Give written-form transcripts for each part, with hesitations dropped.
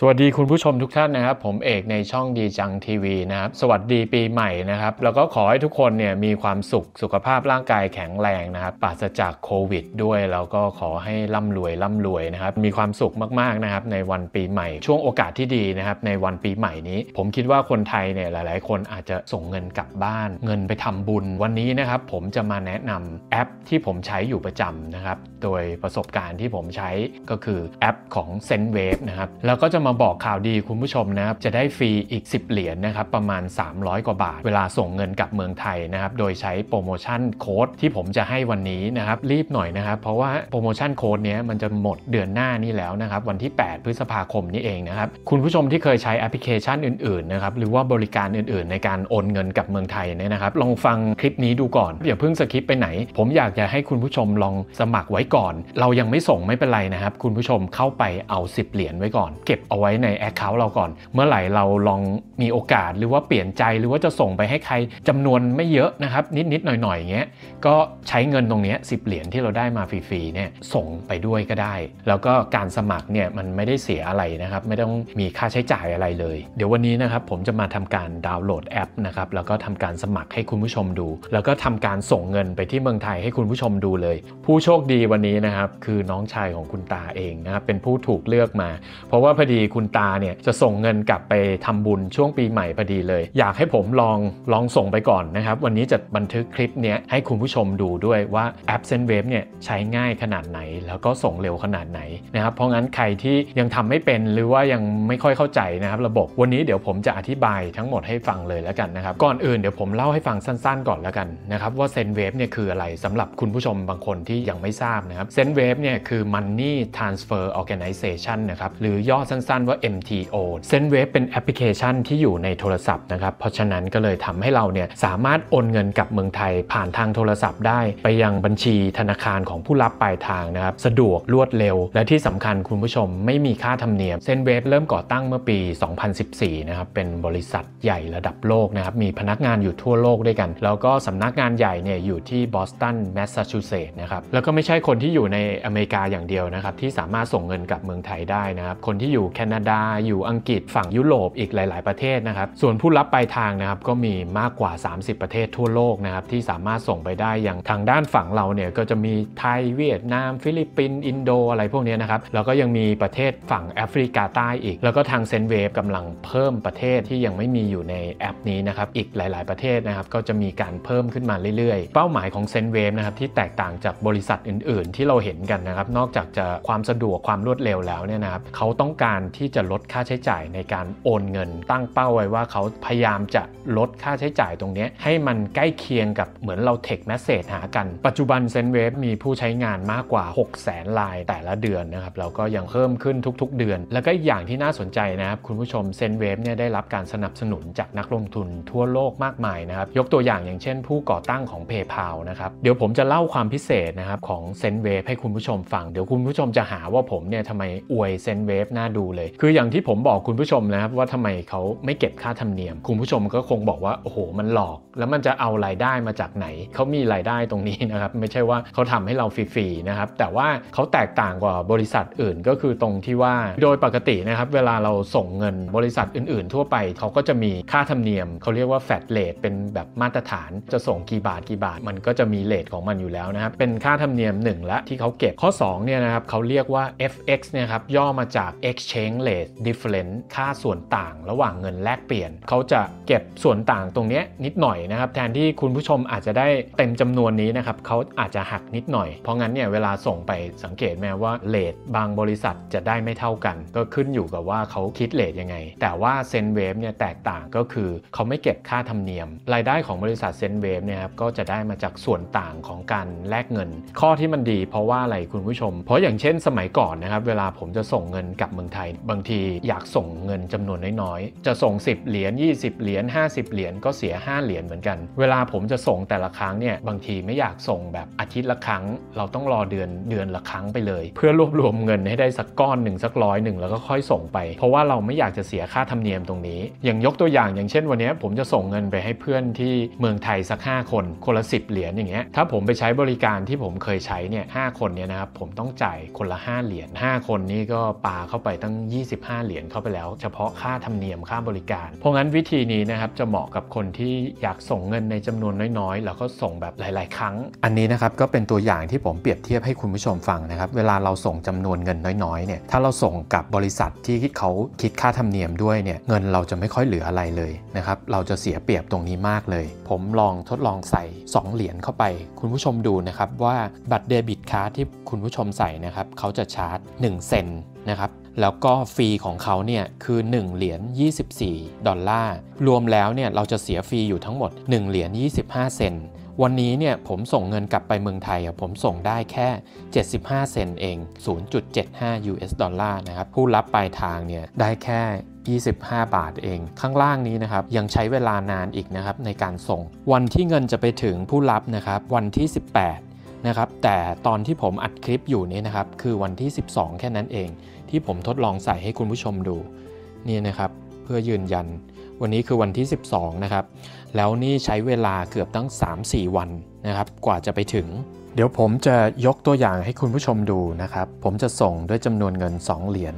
สวัสดีคุณผู้ชมทุกท่านนะครับผมเอกในช่องดีจังทีวีนะครับสวัสดีปีใหม่นะครับแล้วก็ขอให้ทุกคนเนี่ยมีความสุขสุขภาพร่างกายแข็งแรงนะครับปราศจากโควิดด้วยแล้วก็ขอให้ร่ำรวยนะครับมีความสุขมากๆนะครับในวันปีใหม่ช่วงโอกาสที่ดีนะครับในวันปีใหม่นี้ผมคิดว่าคนไทยเนี่ยหลายๆคนอาจจะส่งเงินกลับบ้านเงินไปทำบุญวันนี้นะครับผมจะมาแนะนำแอปที่ผมใช้อยู่ประจำนะครับโดยประสบการณ์ที่ผมใช้ก็คือแอปของ Sendwave นะครับแล้วก็จะมาบอกข่าวดีคุณผู้ชมนะครับจะได้ฟรีอีก10เหรียญนะครับประมาณ300กว่าบาทเวลาส่งเงินกลับเมืองไทยนะครับโดยใช้โปรโมชั่นโค้ดที่ผมจะให้วันนี้นะครับรีบหน่อยนะครับเพราะว่าโปรโมชั่นโค้ดนี้มันจะหมดเดือนหน้านี้แล้วนะครับวันที่8พฤษภาคมนี้เองนะครับคุณผู้ชมที่เคยใช้แอปพลิเคชันอื่นๆนะครับหรือว่าบริการอื่นๆในการโอนเงินกลับเมืองไทยเนี่ยนะครับลองฟังคลิปนี้ดูก่อนอย่าเพิ่งสคิปไปไหนผมอยากจะให้คุณผู้ชมลองสมัครไว้ก่อนเรายังไม่ส่งไม่เป็นไรนะครับคุณผู้ชมเข้าไปเอา10เหรียญไว้ก่อนเก็บเอาไว้ใน Account เราก่อนเมื่อไหร่เราลองมีโอกาสหรือว่าเปลี่ยนใจหรือว่าจะส่งไปให้ใครจำนวนไม่เยอะนะครับนิดหน่อยๆอย่างเงี้ยก็ใช้เงินตรงนี้10เหรียญที่เราได้มาฟรีๆเนี่ยส่งไปด้วยก็ได้แล้วก็การสมัครเนี่ยมันไม่ได้เสียอะไรนะครับไม่ต้องมีค่าใช้จ่ายอะไรเลยเดี๋ยววันนี้นะครับผมจะมาทำการดาวน์โหลดแอปนะครับแล้วก็ทำการสมัครให้คุณผู้ชมดูแล้วก็ทำการส่งเงินไปที่เมืองไทยให้คุณผู้ชมดูเลยผู้โชคดีวันนี้นะครับคือน้องชายของคุณตาเองนะครับเป็นผู้ถูกเลือกมาเพราะว่าพอดีคุณตาเนี่ยจะส่งเงินกลับไปทำบุญช่วงปีใหม่พอดีเลยอยากให้ผมลองส่งไปก่อนนะครับวันนี้จะบันทึกคลิปเนี้ยให้คุณผู้ชมดูด้วยว่าแอป Sendwave เนี่ยใช้ง่ายขนาดไหนแล้วก็ส่งเร็วขนาดไหนนะครับเพราะงั้นใครที่ยังทำไม่เป็นหรือว่ายังไม่ค่อยเข้าใจนะครับระบบวันนี้เดี๋ยวผมจะอธิบายทั้งหมดให้ฟังเลยแล้วกันนะครับก่อนอื่นเดี๋ยวผมเล่าให้ฟังสั้นๆก่อนแล้วกันนะครับว่า Sendwave เนี่ยคืออะไรสำหรับคุณผู้ชมบางคนที่ยังไม่ทราบนะครับ Sendwave เนี่ยคือ Money Transfer Organization นะครับหรือย่อสั้นๆว่า MTO Sendwave เป็นแอปพลิเคชันที่อยู่ในโทรศัพท์นะครับเพราะฉะนั้นก็เลยทำให้เราเนี่ยสามารถโอนเงินกลับเมืองไทยผ่านทางโทรศัพท์ได้ไปยังบัญชีธนาคารของผู้รับปลายทางนะครับสะดวกรวดเร็วและที่สำคัญคุณผู้ชมไม่มีค่าธรรมเนียม Sendwave เริ่มก่อตั้งเมื่อปี 2014 นะครับเป็นบริษัทใหญ่ระดับโลกนะครับมีพนักงานอยู่ทั่วโลกด้วยกันแล้วก็สำนักงานใหญ่เนี่ยอยู่ที่บอสตันแมสซาชูเซตส์นะครับแล้วก็ไม่ใช่คนที่อยู่ในอเมริกาอย่างเดียวนะครับที่สามารถส่งเงินกลับเมืองไทยได้นะครับคนที่อยู่แคนาดาอยู่อังกฤษฝั่งยุโรปอีกหลายๆประเทศนะครับส่วนผู้รับปลายทางนะครับก็มีมากกว่า30ประเทศทั่วโลกนะครับที่สามารถส่งไปได้อย่างทางด้านฝั่งเราเนี่ยก็จะมีไทยเวียดนามฟิลิปปินส์อินโดอะไรพวกนี้นะครับแล้วก็ยังมีประเทศฝั่งแอฟริกาใต้อีกแล้วก็ทาง Sendwave กำลังเพิ่มประเทศที่ยังไม่มีอยู่ในแอปนี้นะครับอีกหลายๆประเทศนะครับก็จะมีการเพิ่มขึ้นมาเรื่อยๆเป้าหมายของ Sendwave นะครับที่แตกต่างจากบริษัทอื่นๆที่เราเห็นกันนะครับนอกจากจะความสะดวกความรวดเร็วแล้วเนี่ยนะครับเขาต้องการที่จะลดค่าใช้จ่ายในการโอนเงินตั้งเป้าไว้ว่าเขาพยายามจะลดค่าใช้จ่ายตรงนี้ให้มันใกล้เคียงกับเหมือนเราเทคแมสเซจหากันปัจจุบัน Sendwave มีผู้ใช้งานมากกว่า 600,000 รายแต่ละเดือนนะครับแล้วก็ยังเพิ่มขึ้นทุกๆเดือนแล้วก็อย่างที่น่าสนใจนะครับคุณผู้ชม Sendwave เนี่ยได้รับการสนับสนุนจากนักลงทุนทั่วโลกมากมายนะครับยกตัวอย่างอย่างเช่นผู้ก่อตั้งของ PayPal นะครับเดี๋ยวผมจะเล่าความพิเศษนะครับของ Sendwave ให้คุณผู้ชมฟังเดี๋ยวคุณผู้ชมจะหาว่าผมเนี่ยทำไมอวย Sendwave น่าดูเลยคืออย่างที่ผมบอกคุณผู้ชมนะครับว่าทำไมเขาไม่เก็บค่าธรรมเนียมคุณผู้ชมก็คงบอกว่าโอ้โหมันหลอกแล้วมันจะเอารายได้มาจากไหนเขามีรายได้ตรงนี้นะครับไม่ใช่ว่าเขาทำให้เราฟรีๆนะครับแต่ว่าเขาแตกต่างกว่าบริษัทอื่นก็คือตรงที่ว่าโดยปกตินะครับเวลาเราส่งเงินบริษัทอื่นๆทั่วไปเขาก็จะมีค่าธรรมเนียมเขาเรียกว่าแฟลตเรทเป็นแบบมาตรฐานจะส่งกี่บาทมันก็จะมีเรทของมันอยู่แล้วนะครับเป็นค่าธรรมเนียม1ละที่เขาเก็บข้อ2เนี่ยนะครับเขาเรียกว่า FX เนี่ยครับย่อมาจาก Exchange Rate Difference ค่าส่วนต่างระหว่างเงินแลกเปลี่ยนเขาจะเก็บส่วนต่างตรงนี้นิดหน่อยนะครับแทนที่คุณผู้ชมอาจจะได้เต็มจำนวนนี้นะครับเขาอาจจะหักนิดหน่อยเพราะงั้นเนี่ยเวลาส่งไปสังเกตไหมว่าเรทบางบริษัทจะได้ไม่เท่ากันก็ขึ้นอยู่กับว่าเขาคิดเรทยังไงแต่ว่า Sendwave เนี่ยแตกต่างก็คือเขาไม่เก็บค่าธรรมเนียมรายได้ของบริษัท Sendwave เนี่ยครับก็จะได้มาจากส่วนต่างของการแลกเงินข้อที่มันดีเพราะว่าอะไรคุณผู้ชมเพราะอย่างเช่นสมัยก่อนนะครับเวลาผมจะส่งเงินกลับเมืองไทยบางทีอยากส่งเงินจำนวนน้อยๆจะส่ง10เหรียญ20เหรียญ50เหรียญก็เสีย5เหรียญเหมือนกันเวลาผมจะส่งแต่ละครั้งเนี่ยบางทีไม่อยากส่งแบบอาทิตย์ละครั้งเราต้องรอเดือนละครั้งไปเลยเพื่อรวบรวมเงินให้ได้สักก้อนหนึ่งสัก100แล้วก็ค่อยส่งไปเพราะว่าเราไม่อยากจะเสียค่าธรรมเนียมตรงนี้อย่างยกตัวอย่างอย่างเช่นวันนี้ผมจะส่งเงินไปให้เพื่อนที่เมืองไทยสัก5คนคนละ10เหรียญอย่างเงี้ยถ้าผมไปใช้บริการที่ผมเคยใช้เนี่ย5คนเนี่ยนะครับผมต้องจ่ายคนละ5เหรียญ5คนนี่ก็ปาเข้าไปตั้ง 25เหรียญเข้าไปแล้วเฉพาะค่าธรรมเนียมค่าบริการเพราะงั้นวิธีนี้นะครับจะเหมาะกับคนที่อยากส่งเงินในจำนวนน้อยๆแล้วก็ส่งแบบหลายๆครั้งอันนี้นะครับก็เป็นตัวอย่างที่ผมเปรียบเทียบให้คุณผู้ชมฟังนะครับเวลาเราส่งจำนวนเงินน้อยๆเนี่ยถ้าเราส่งกับบริษัทที่เขาคิดค่าธรรมเนียมด้วยเนี่ยเงินเราจะไม่ค่อยเหลืออะไรเลยนะครับเราจะเสียเปรียบตรงนี้มากเลยผมลองทดลองใส่2เหรียญเข้าไปคุณผู้ชมดูนะครับว่าบัตรเดบิตการ์ดที่คุณผู้ชมใส่นะครับเขาจะชาร์จ1เซนต์นะครับแล้วก็ฟรีของเขาเนี่ยคือ1เหรียญ24ดอลลาร์รวมแล้วเนี่ยเราจะเสียฟรีอยู่ทั้งหมด1เหรียญ25เซนต์วันนี้เนี่ยผมส่งเงินกลับไปเมืองไทยผมส่งได้แค่75เซนต์เอง 0.75 US ดอลลาร์นะครับผู้รับปลายทางเนี่ยได้แค่25 บาทเองข้างล่างนี้นะครับยังใช้เวลานานอีกนะครับในการส่งวันที่เงินจะไปถึงผู้รับนะครับวันที่18นะครับแต่ตอนที่ผมอัดคลิปอยู่นี้นะครับคือวันที่12แค่นั้นเองที่ผมทดลองใส่ให้คุณผู้ชมดูนี่นะครับเพื่อยืนยันวันนี้คือวันที่12นะครับแล้วนี่ใช้เวลาเกือบตั้ง 3-4 วันนะครับกว่าจะไปถึงเดี๋ยวผมจะยกตัวอย่างให้คุณผู้ชมดูนะครับผมจะส่งด้วยจำนวนเงิน2เหรียญ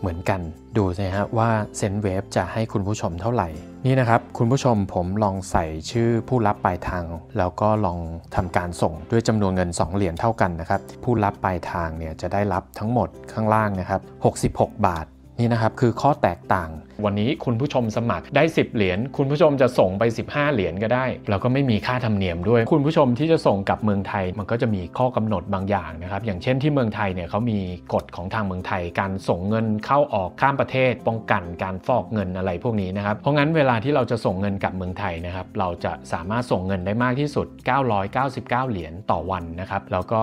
เหมือนกันดูนะฮะว่า Sendwave จะให้คุณผู้ชมเท่าไหร่นี่นะครับคุณผู้ชมผมลองใส่ชื่อผู้รับปลายทางแล้วก็ลองทำการส่งด้วยจำนวนเงิน2เหรียญเท่ากันนะครับผู้รับปลายทางเนี่ยจะได้รับทั้งหมดข้างล่างนะครับ66บาทนี่นะครับคือข้อแตกต่างวันนี้คุณผู้ชมสมัครได้10เหรียญคุณผู้ชมจะส่งไป15เหรียญก็ได้แล้วก็ไม่มีค่าธรรมเนียมด้วยคุณผู้ชมที่จะส่งกลับเมืองไทยมันก็จะมีข้อกำหนดบางอย่างนะครับอย่างเช่นที่เมืองไทยเนี่ยเขามีกฎของทางเมืองไทยการส่งเงินเข้าออกข้ามประเทศป้องกันการฟอกเงินอะไรพวกนี้นะครับเพราะงั้นเวลาที่เราจะส่งเงินกลับเมืองไทยนะครับเราจะสามารถส่งเงินได้มากที่สุด999เหรียญต่อวันนะครับแล้วก็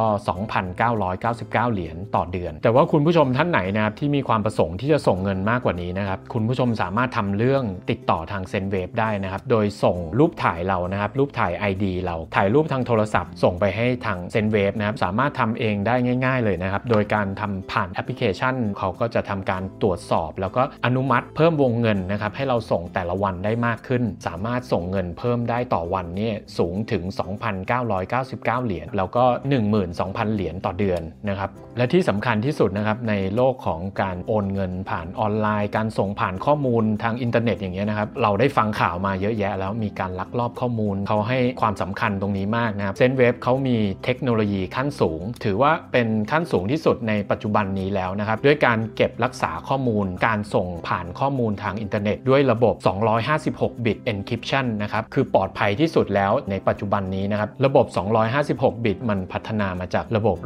2,999 เหรียญต่อเดือนแต่ว่าคุณผู้ชมท่านไหนนะครับที่มีความประสงค์ที่จะส่งเงินมากกว่านี้นะครับคุณผู้ชมสามารถทำเรื่องติดต่อทาง Sendwave ได้นะครับโดยส่งรูปถ่ายเรานะครับรูปถ่าย ID เราถ่ายรูปทางโทรศัพท์ส่งไปให้ทาง Sendwave นะครับสามารถทำเองได้ง่ายๆเลยนะครับโดยการทำผ่านแอปพลิเคชันเขาก็จะทำการตรวจสอบแล้วก็อนุมัติเพิ่มวงเงินนะครับให้เราส่งแต่ละวันได้มากขึ้นสามารถส่งเงินเพิ่มได้ต่อวันนี่สูงถึง 2,999 เหรียญแล้วก็ 12,000 เหรียญต่อเดือนนะครับและที่สำคัญที่สุดนะครับในโลกของการโอนเงินผ่านออนไลน์การส่งผ่านข้อมูลทางอินเทอร์เน็ตอย่างเงี้ยนะครับเราได้ฟังข่าวมาเยอะแยะแล้วมีการลักลอบข้อมูลเขาให้ความสำคัญตรงนี้มากนะครับ Sendwave เขามีเทคโนโลยีขั้นสูงถือว่าเป็นขั้นสูงที่สุดในปัจจุบันนี้แล้วนะครับด้วยการเก็บรักษาข้อมูลการส่งผ่านข้อมูลทางอินเทอร์เน็ตด้วยระบบ256 บิต encryption นะครับคือปลอดภัยที่สุดแล้วในปัจจุบันนี้นะครับระบบ256 บิตมันพัฒนามาจากระบบ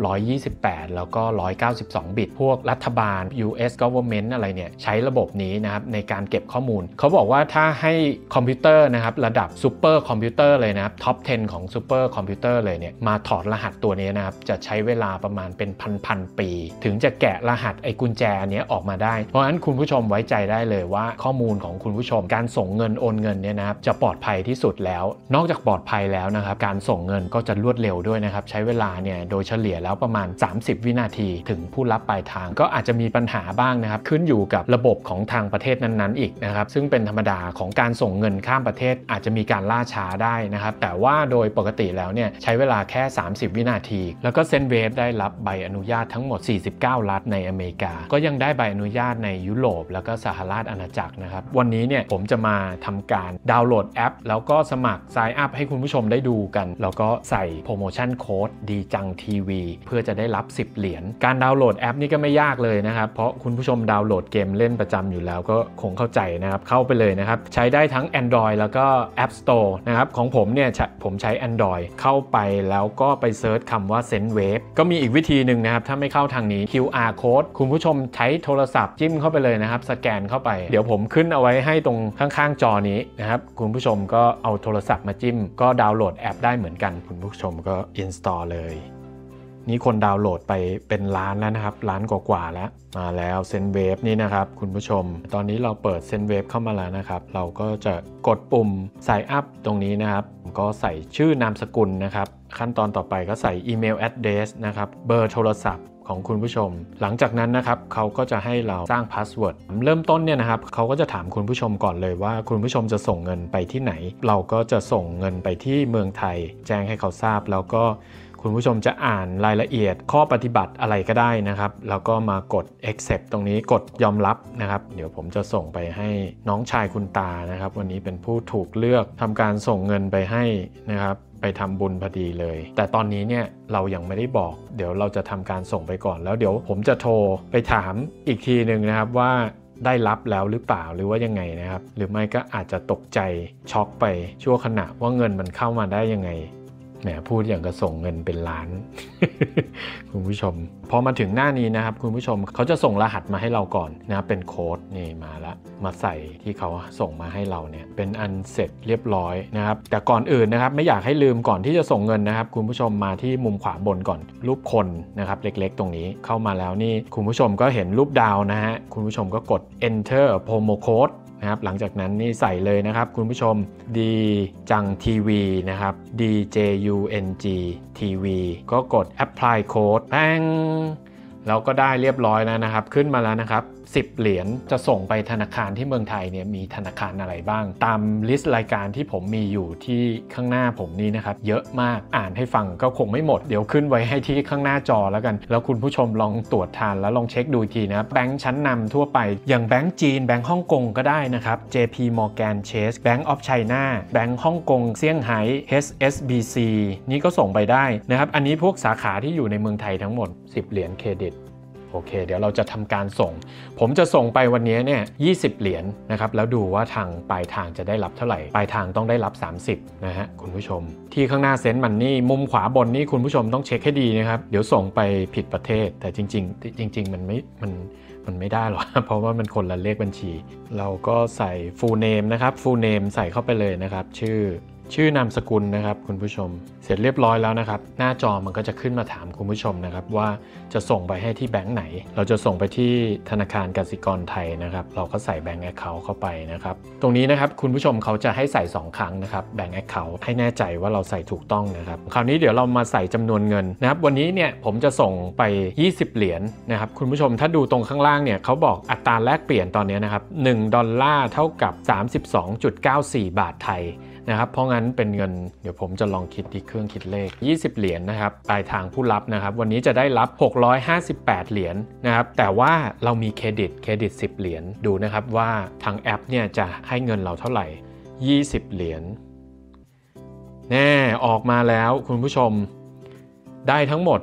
128แล้วก็192 บิตพวกรัฐบาล US government อะไรเนี่ยใช้ระบบนี้นะครับในการเก็บข้อมูลเขาบอกว่าถ้าให้คอมพิวเตอร์นะครับระดับซูเปอร์คอมพิวเตอร์เลยนะครับท็อป 10 ของซูเปอร์คอมพิวเตอร์เลยเนี่ยมาถอดรหัสตัวนี้นะครับจะใช้เวลาประมาณเป็นพันปี ถึงจะแกะรหัสไอ้กุญแจอันนี้ออกมาได้เพราะฉะนั้นคุณผู้ชมไว้ใจได้เลยว่าข้อมูลของคุณผู้ชมการส่งเงินโอนเงินเนี่ยนะครับจะปลอดภัยที่สุดแล้วนอกจากปลอดภัยแล้วนะครับการส่งเงินก็จะรวดเร็วด้วยนะครับใช้เวลาเนี่ยโดยเฉลี่ยแล้วประมาณ30วินาทีถึงผู้รับปลายทางก็อาจจะมีปัญหาบ้างนะครับขึ้นอยู่กับระบบของทางประเทศนั้นๆอีกนะครับซึ่งเป็นธรรมดาของการส่งเงินข้ามประเทศอาจจะมีการล่าช้าได้นะครับแต่ว่าโดยปกติแล้วเนี่ยใช้เวลาแค่30วินาทีแล้วก็ Sendwave ได้รับใบอนุญาตทั้งหมด49รัฐในอเมริกาก็ยังได้ใบอนุญาตในยุโรปแล้วก็สหราชอาณาจักรนะครับวันนี้เนี่ยผมจะมาทำการดาวน์โหลดแอปแล้วก็สมัคร Sign Up ให้คุณผู้ชมได้ดูกันแล้วก็ใส่โปรโมชั่นโค้ดดีจังทีวีเพื่อจะได้รับ10เหรียญการดาวน์โหลดแอปนี่ก็ไม่ยากเลยนะครับเพราะคุณผู้ชมดาวน์โหลดเกมเล่นประจำอยู่แล้วก็คงเข้าใจนะครับเข้าไปเลยนะครับใช้ได้ทั้ง Android แล้วก็ App Store นะครับของผมเนี่ยผมใช้ Android เข้าไปแล้วก็ไปเซิร์ชคำว่า Sendwave ก็มีอีกวิธีหนึ่งนะครับถ้าไม่เข้าทางนี้ QR Code คุณผู้ชมใช้โทรศัพท์จิ้มเข้าไปเลยนะครับสแกนเข้าไปเดี๋ยวผมขึ้นเอาไว้ให้ตรงข้างๆจอนี้นะครับคุณผู้ชมก็เอาโทรศัพท์มาจิ้มก็ดาวน์โหลดแอปได้เหมือนกันคุณผู้ชมก็ Install เลยนี่คนดาวน์โหลดไปเป็นล้านแล้วนะครับล้านกว่าแล้วมาแล้ว Sendwave นี่นะครับคุณผู้ชมตอนนี้เราเปิด Sendwave เข้ามาแล้วนะครับเราก็จะกดปุ่ม Sign Up ตรงนี้นะครับก็ใส่ชื่อนามสกุลนะครับขั้นตอนต่อไปก็ใส่ Email Address นะครับเบอร์โทรศัพท์ของคุณผู้ชมหลังจากนั้นนะครับเขาก็จะให้เราสร้างพาสเวิร์ดเริ่มต้นเนี่ยนะครับเขาก็จะถามคุณผู้ชมก่อนเลยว่าคุณผู้ชมจะส่งเงินไปที่ไหนเราก็จะส่งเงินไปที่เมืองไทยแจ้งให้เขาทราบแล้วก็ คุณผู้ชมจะอ่านรายละเอียดข้อปฏิบัติอะไรก็ได้นะครับแล้วก็มากด accept ตรงนี้กดยอมรับนะครับเดี๋ยวผมจะส่งไปให้น้องชายคุณตานะครับวันนี้เป็นผู้ถูกเลือกทำการส่งเงินไปให้นะครับไปทำบุญพอดีเลยแต่ตอนนี้เนี่ยเรายังไม่ได้บอกเดี๋ยวเราจะทำการส่งไปก่อนแล้วเดี๋ยวผมจะโทรไปถามอีกทีหนึ่งนะครับว่าได้รับแล้วหรือเปล่าหรือว่ายังไงนะครับหรือไม่ก็อาจจะตกใจช็อกไปชั่วขณะว่าเงินมันเข้ามาได้ยังไงแหมพูดอย่างกระส่งเงินเป็นล้าน คุณผู้ชมพอมาถึงหน้านี้นะครับคุณผู้ชมเขาจะส่งรหัสมาให้เราก่อนนะเป็นโค้ดนี่มาละมาใส่ที่เขาส่งมาให้เราเนี่ยเป็นอันเสร็จเรียบร้อยนะครับแต่ก่อนอื่นนะครับไม่อยากให้ลืมก่อนที่จะส่งเงินนะครับคุณผู้ชมมาที่มุมขวาบนก่อนรูปคนนะครับเล็กๆตรงนี้เข้ามาแล้วนี่คุณผู้ชมก็เห็นรูปดาวนะฮะคุณผู้ชมก็กด enter promo codeนะครับหลังจากนั้นนี่ใส่เลยนะครับคุณผู้ชมดีจังทีวีนะครับ DJUNG TV ก็กด apply code แป้งแล้วก็ได้เรียบร้อยแล้วนะครับขึ้นมาแล้วนะครับ10เหรียญจะส่งไปธนาคารที่เมืองไทยเนี่ยมีธนาคารอะไรบ้างตามลิสต์รายการที่ผมมีอยู่ที่ข้างหน้าผมนี้นะครับเยอะมากอ่านให้ฟังก็คงไม่หมดเดี๋ยวขึ้นไว้ให้ที่ข้างหน้าจอแล้วกันแล้วคุณผู้ชมลองตรวจทานแล้วลองเช็คดูทีนะแบงค์ชั้นนำทั่วไปอย่างแบงค์จีนแบงค์ฮ่องกงก็ได้นะครับ JP Morgan Chase Bank of China แบงค์ฮ่องกงเซี่ยงไฮ้ HSBC นี่ก็ส่งไปได้นะครับอันนี้พวกสาขาที่อยู่ในเมืองไทยทั้งหมด10เหรียญเครดิตโอเคเดี๋ยวเราจะทำการส่งผมจะส่งไปวันนี้เนี่ย20เหรียญนะครับแล้วดูว่าทางปลายทางจะได้รับเท่าไหร่ปลายทางต้องได้รับ30นะฮะคุณผู้ชมที่ข้างหน้าเซ็นมันนี่มุมขวาบนนี่คุณผู้ชมต้องเช็คให้ดีนะครับเดี๋ยวส่งไปผิดประเทศแต่จริงๆมันไม่ได้หรอกเพราะว่ามันคนละเลขบัญชีเราก็ใส่ full name นะครับ full name ใส่เข้าไปเลยนะครับชื่อนามสกุลนะครับคุณผู้ชมเสร็จเรียบร้อยแล้วนะครับหน้าจอมันก็จะขึ้นมาถามคุณผู้ชมนะครับว่าจะส่งไปให้ที่แบงค์ไหนเราจะส่งไปที่ธนาคารกสิกรไทยนะครับเราก็ใส่แบงค์ account เข้าไปนะครับตรงนี้นะครับคุณผู้ชมเขาจะให้ใส่2ครั้งนะครับแบงค์ account ให้แน่ใจว่าเราใส่ถูกต้องนะครับคราวนี้เดี๋ยวเรามาใส่จำนวนเงินนะครับวันนี้เนี่ยผมจะส่งไป20เหรียญนะครับคุณผู้ชมถ้าดูตรงข้างล่างเนี่ยเขาบอกอัตราแลกเปลี่ยนตอนนี้นะครับ$1เท่ากับ 32.94 บาทไทยนะครับเพราะงั้นเป็นเงินเดี๋ยวผมจะลองคิดที่เครื่องคิดเลข20เหรียญนะครับปลายทางผู้รับนะครับวันนี้จะได้รับ658เหรียญนะครับแต่ว่าเรามีเครดิต10เหรียญดูนะครับว่าทางแอปเนี่ยจะให้เงินเราเท่าไหร่20เหรียญแน่ออกมาแล้วคุณผู้ชมได้ทั้งหมด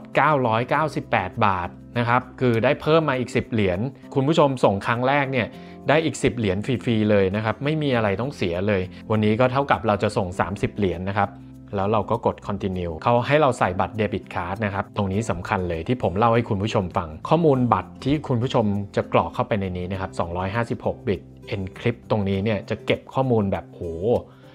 998บาทนะครับคือได้เพิ่มมาอีก10เหรียญคุณผู้ชมส่งครั้งแรกเนี่ยได้อีก10เหรียญฟรีๆเลยนะครับไม่มีอะไรต้องเสียเลยวันนี้ก็เท่ากับเราจะส่ง30เหรียญนะครับแล้วเราก็กด continue เขาให้เราใส่บัตรเดบิตการ์ดนะครับตรงนี้สำคัญเลยที่ผมเล่าให้คุณผู้ชมฟังข้อมูลบัตรที่คุณผู้ชมจะกรอกเข้าไปในนี้นะครับ256บิต encrypt ตรงนี้เนี่ยจะเก็บข้อมูลแบบโห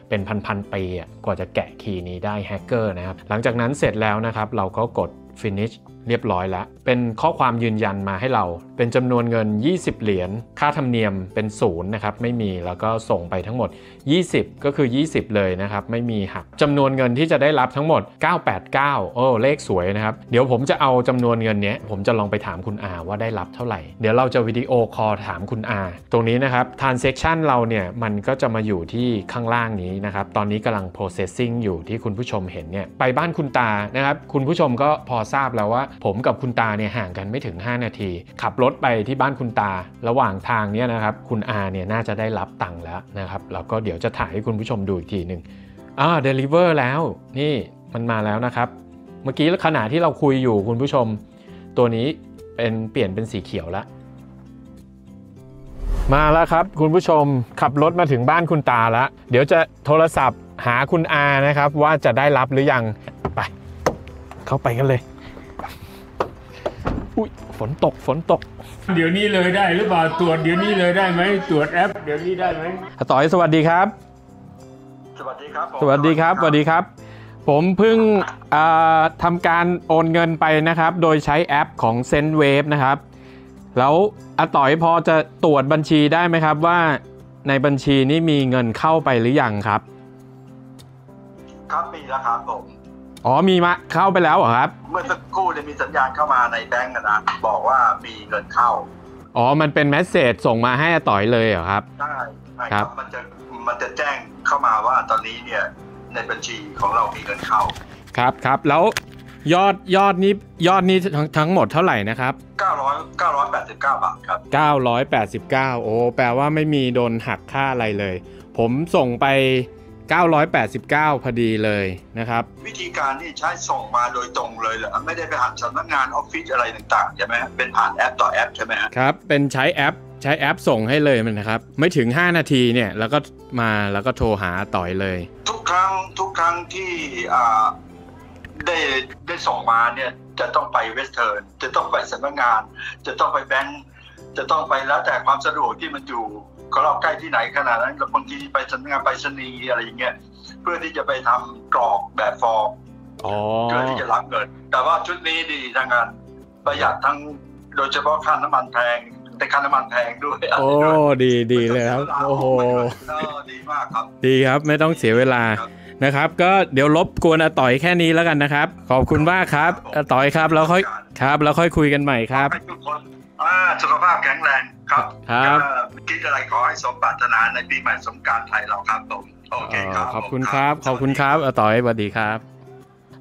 เป็นพันปีกว่าจะแกะคีย์นี้ได้แฮกเกอร์นะครับหลังจากนั้นเสร็จแล้วนะครับเราก็กด finishเรียบร้อยแล้วเป็นข้อความยืนยันมาให้เราเป็นจำนวนเงิน20เหรียญค่าธรรมเนียมเป็น0นะครับไม่มีแล้วก็ส่งไปทั้งหมด20ก็คือ20เลยนะครับไม่มีหักจำนวนเงินที่จะได้รับทั้งหมด989โอ้เลขสวยนะครับเดี๋ยวผมจะเอาจำนวนเงินนี้ผมจะลองไปถามคุณอาว่าได้รับเท่าไหร่เดี๋ยวเราจะวิดีโอคอลถามคุณอาตรงนี้นะครับ transaction เราเนี่ยมันก็จะมาอยู่ที่ข้างล่างนี้นะครับตอนนี้กำลัง processing อยู่ที่คุณผู้ชมเห็นเนี่ยไปบ้านคุณตานะครับคุณผู้ชมก็พอทราบแล้วว่าผมกับคุณตาเนี่ยห่างกันไม่ถึง5นาทีขับรถไปที่บ้านคุณตาระหว่างทางเนี่ยนะครับคุณอาเนี่ยน่าจะได้รับตังค์แล้วนะครับแล้วก็เดี๋ยวจะถ่ายให้คุณผู้ชมดูอีกทีหนึ่งdeliver แล้วนี่มันมาแล้วนะครับเมื่อกี้ขณะที่เราคุยอยู่คุณผู้ชมตัวนี้เป็นเปลี่ยนเป็นสีเขียวแล้วมาแล้วครับคุณผู้ชมขับรถมาถึงบ้านคุณตาแล้วเดี๋ยวจะโทรศัพท์หาคุณอานะครับว่าจะได้รับหรือยังไปเข้าไปกันเลยฝนตกเดี๋ยวนี้เลยได้หรือเปล่าตรวจเดี๋ยวนี้เลยได้ไหมตรวจแอปเดี๋ยวนี้ได้ไหมต่อยสวัสดีครับสวัสดีครับผมเพิ่งทำการโอนเงินไปนะครับโดยใช้แอปของ Sendwave นะครับแล้วต่อยพอจะตรวจบัญชีได้ไหมครับว่าในบัญชีนี้มีเงินเข้าไปหรือยังครับครับมีแล้วครับผมอ๋อมีมาเข้าไปแล้วเหรอครับเมื่อสักครู่จะมีสัญญาณเข้ามาในแบงก์นะบอกว่ามีเงินเข้าอ๋อมันเป็นเมสเซจส่งมาให้ต่อยเลยเหรอครับใช่ครับมันจะแจ้งเข้ามาว่าตอนนี้เนี่ยในบัญชีของเรามีเงินเข้าครับแล้ว ยอดนี้ทั้งหมดเท่าไหร่นะครับ989บาทครับ989โอ้แปลว่าไม่มีโดนหักค่าอะไรเลยผมส่งไป989พอดีเลยนะครับวิธีการนี่ใช้ส่งมาโดยตรงเลยเหรอไม่ได้ไปผ่านสำนักงานออฟฟิศอะไรต่างๆใช่ไหมเป็นผ่านแอปต่อแอปใช่ไหมครับเป็นใช้แอปส่งให้เลยมันนะครับไม่ถึง5นาทีเนี่ยแล้วก็มาแล้วก็โทรหาต่อยเลยทุกครั้งที่ได้ส่งมาเนี่ยจะต้องไปเวสเทิร์นจะต้องไปสำนักงานจะต้องไปแบงค์จะต้องไปแล้วแต่ความสะดวกที่มันอยู่ก็เราใกล้ที่ไหนขนาดนั้นบางทีไปสำนักงานไปสนีอะไรอย่างเงี้ยเพื่อที่จะไปทำกรอกแบบฟอร์มเพื่อที่จะรับเงินแต่ว่าชุดนี้ดีทางการประหยัดทั้งโดยเฉพาะค่าน้ำมันแพงแต่ค่าน้ำมันแพงด้วยโอ้ดีเลยครับโอ้โหดีมากครับดีครับไม่ต้องเสียเวลานะครับก็เดี๋ยวลบกวนอาต่อยแค่นี้แล้วกันนะครับขอบคุณมากครับอาต่อยครับแล้วค่อยคุยกันใหม่ครับทุกคนสุขภาพแข็งแรงครับครับคิดอะไรขอให้สมปรารถนาในปีใหม่สงกรานต์ไทยเราครับผมโอเคครับขอบคุณครับขอบคุณครับอาต่อยสวัสดีครับ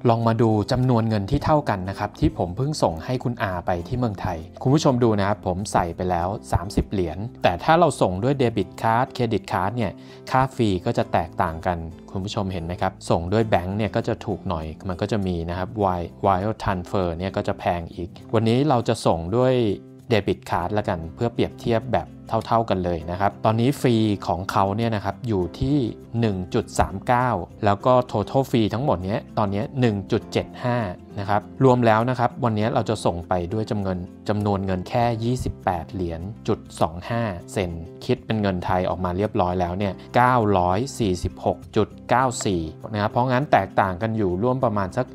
ลองมาดูจำนวนเงินที่เท่ากันนะครับที่ผมเพิ่งส่งให้คุณอาไปที่เมืองไทยคุณผู้ชมดูนะครับผมใส่ไปแล้ว30เหรียญแต่ถ้าเราส่งด้วยเดบิตการ์ดเครดิตการ์ดเนี่ยค่าฟรีก็จะแตกต่างกันคุณผู้ชมเห็นไหมครับส่งด้วยแบงค์เนี่ยก็จะถูกหน่อยมันก็จะมีนะครับ Wire Transfer เนี่ยก็จะแพงอีกวันนี้เราจะส่งด้วยเดบิตการ์ดละกันเพื่อเปรียบเทียบแบบเท่าๆกันเลยนะครับตอนนี้ฟรีของเขาเนี่ยนะครับอยู่ที่ 1.39 แล้วก็ total ฟรีทั้งหมดเนี้ยตอนนี้ 1.75 นะครับรวมแล้วนะครับวันนี้เราจะส่งไปด้วยจำนวนเงินแค่ 28 เหรียญ .25 เซนคิดเป็นเงินไทยออกมาเรียบร้อยแล้วเนี่ย 946.94 นะครับเพราะงั้นแตกต่างกันอยู่ร่วมประมาณสัก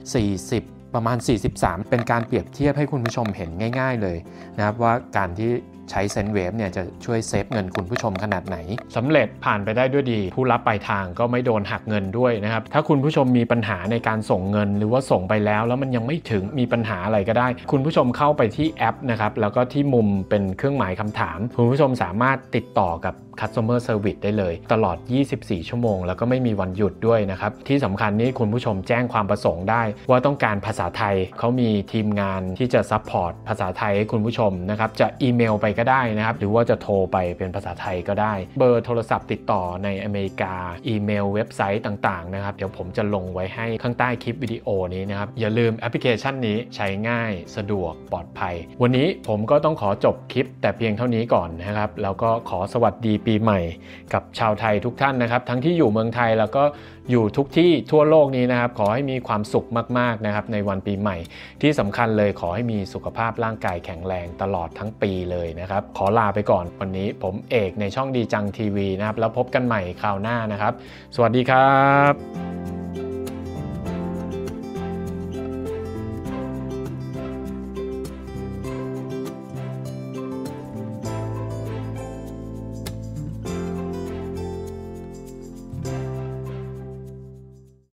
43เป็นการเปรียบเทียบให้คุณผู้ชมเห็นง่ายๆเลยนะครับว่าการที่ใช้ Sendwave เนี่ยจะช่วยเซฟเงินคุณผู้ชมขนาดไหนสำเร็จผ่านไปได้ด้วยดีผู้รับปลายทางก็ไม่โดนหักเงินด้วยนะครับถ้าคุณผู้ชมมีปัญหาในการส่งเงินหรือว่าส่งไปแล้วมันยังไม่ถึงมีปัญหาอะไรก็ได้คุณผู้ชมเข้าไปที่แอปนะครับแล้วก็ที่มุมเป็นเครื่องหมายคำถามคุณผู้ชมสามารถติดต่อกับ Customer Service ได้เลยตลอด24ชั่วโมงแล้วก็ไม่มีวันหยุดด้วยนะครับที่สำคัญนี่คุณผู้ชมแจ้งความประสงค์ได้ว่าต้องการภาษาไทยเขามีทีมงานที่จะซัพพอร์ตภาษาไทยให้คุณผู้ชมนะครับจะอีเมลไปก็ได้นะครับหรือว่าจะโทรไปเป็นภาษาไทยก็ได้เบอร์โทรศัพท์ติดต่อในอเมริกาอีเมลเว็บไซต์ต่างๆนะครับเดี๋ยวผมจะลงไว้ให้ข้างใต้คลิปวิดีโอนี้นะครับอย่าลืมแอปพลิเคชันนี้ใช้ง่ายสะดวกปลอดภัยวันนี้ผมก็ต้องขอจบคลิปแต่เพียงเท่านี้ก่อนนะครับแล้วก็ขอสวัสดีปีใหม่กับชาวไทยทุกท่านนะครับทั้งที่อยู่เมืองไทยแล้วก็อยู่ทุกที่ทั่วโลกนี้นะครับขอให้มีความสุขมากๆนะครับในวันปีใหม่ที่สำคัญเลยขอให้มีสุขภาพร่างกายแข็งแรงตลอดทั้งปีเลยนะครับขอลาไปก่อนวันนี้ผมเอกในช่องดีจังทีวีนะครับแล้วพบกันใหม่คราวหน้านะครับสวัสดีครับ